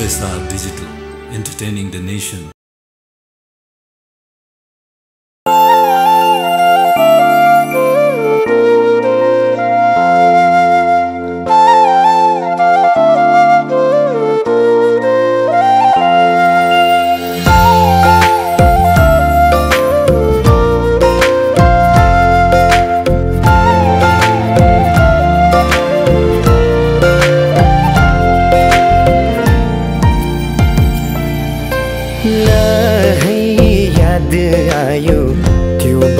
OSR Digital, entertaining the nation. याद आयो त्यो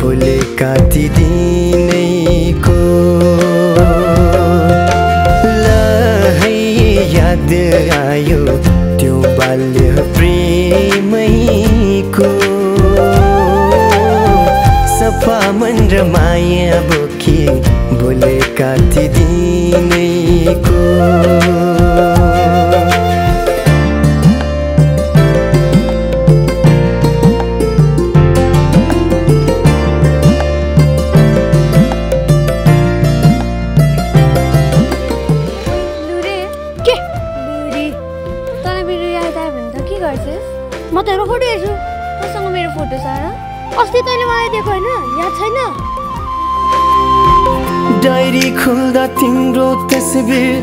भुलेका ती दिनैको लहै याद आयो त्यो बाल्य प्रेमैको सफा मन र माया बोकी भुलेका ती दिनैको लुरे के लुरे तलाई मेरो याद आयो भने त के गर्छस्? म त मेरो फोटो हेर्छु, मसँग मेरो फोटो छ र अस्ति तैँले मलाई दिएको हैन, याद छैन? डायरी खुल्दा तिम्रो तस्बिर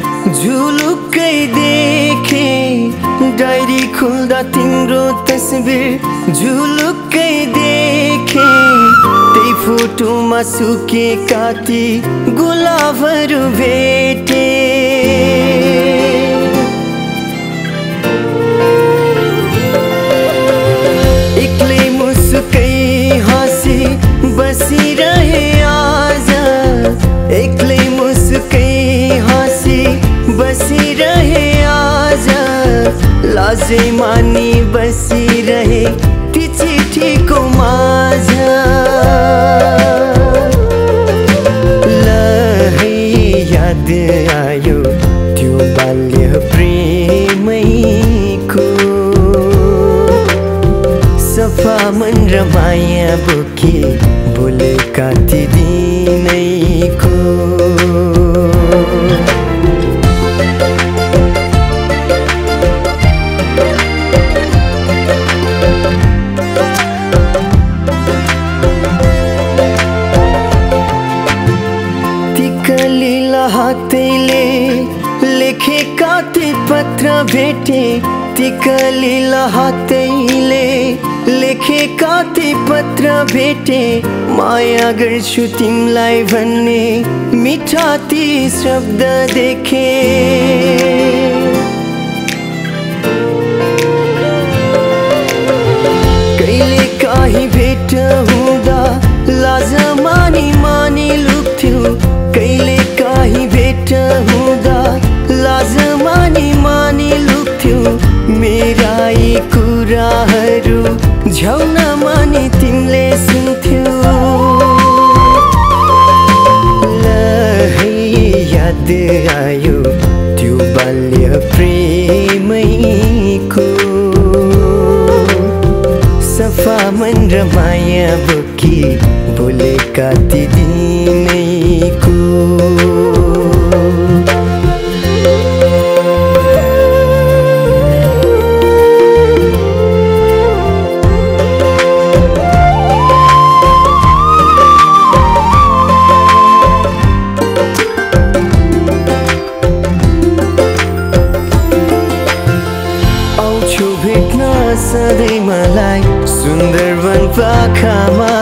झुलुक्कै देखे, डायरी खुल्दा तिम्रो तस्बिर झुलुक्कै देखे, त्यही फोटोमा सुकेका ती गुलाबहरू भेटे। एक्लै मुस्कै हाँसी बसिरहे लाजै मानी बसिरहे ती चिठीको माझा। लहै याद आयो त्यो बाल्य प्रेमैको सफा मन र माया बोकी भुलेका ती दिनैको। हातैले लेखेका ती पत्र भेटे, ती कलिला हातैले लेखेका ती पत्र भेटे, माया गर्छु तिमीलाई भन्ने मिठा ती शब्द देखे। कहिले काहीँ भेट हुँदा लाज मानी मानी लुक्थ्यो, कहिले काहीँ भेट हुँदा लाज मानी मानी लुक्थ्यो, मेरा यी कुराहरू झ्याउन माने तिमीले सुन्थ्यो। लहै याद आयो त्यो बाल्य प्रेमैको सफा मन र माया बोकी भुलेका ती दिनैको। आउँछु भेट्न सधैँ मलाई सुन्दरवन पाखामा,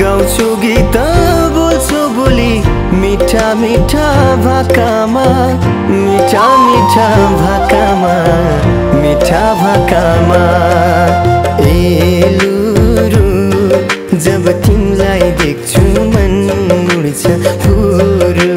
गाउँछु गीत बोल्छु बोली मिठा मिठा भाकामा, मिठा मिठा भाकामा, मिठा भाकामा। ए लुरु जब तिमीलाई देख्छु मन मुड्छ फुरुरु।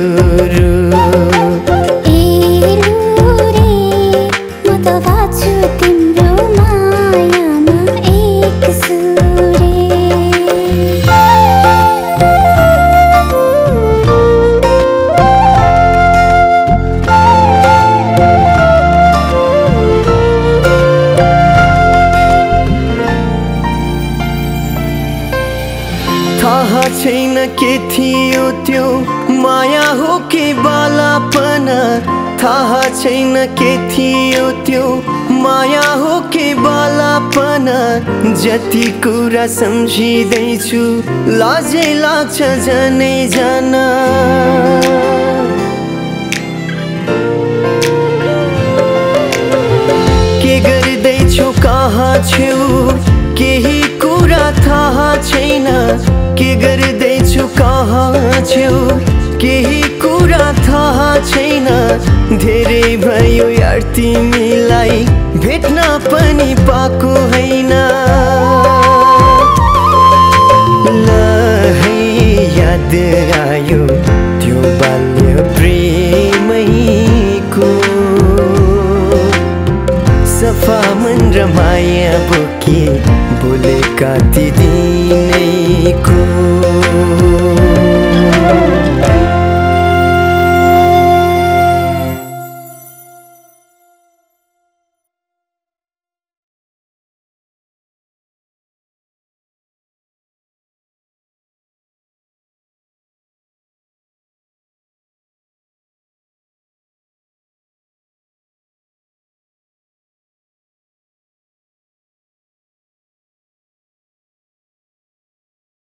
थाहा छैन के थियो त्यो माया हो कि बालापना, थाहा छैन के थियो त्यो माया हो कि बालापना। जति कुरा सम्झिदैछु लाजै लाग्छ जनै जाना। के गर्दैछु कहाँ छु केही कुरा थाहा छैन, के गर्दैछु कहाँ छु केही कुरा थाहा छैन। धेरै भयो यार तिमीलाई भेट्न पनि पाएको हैन। याद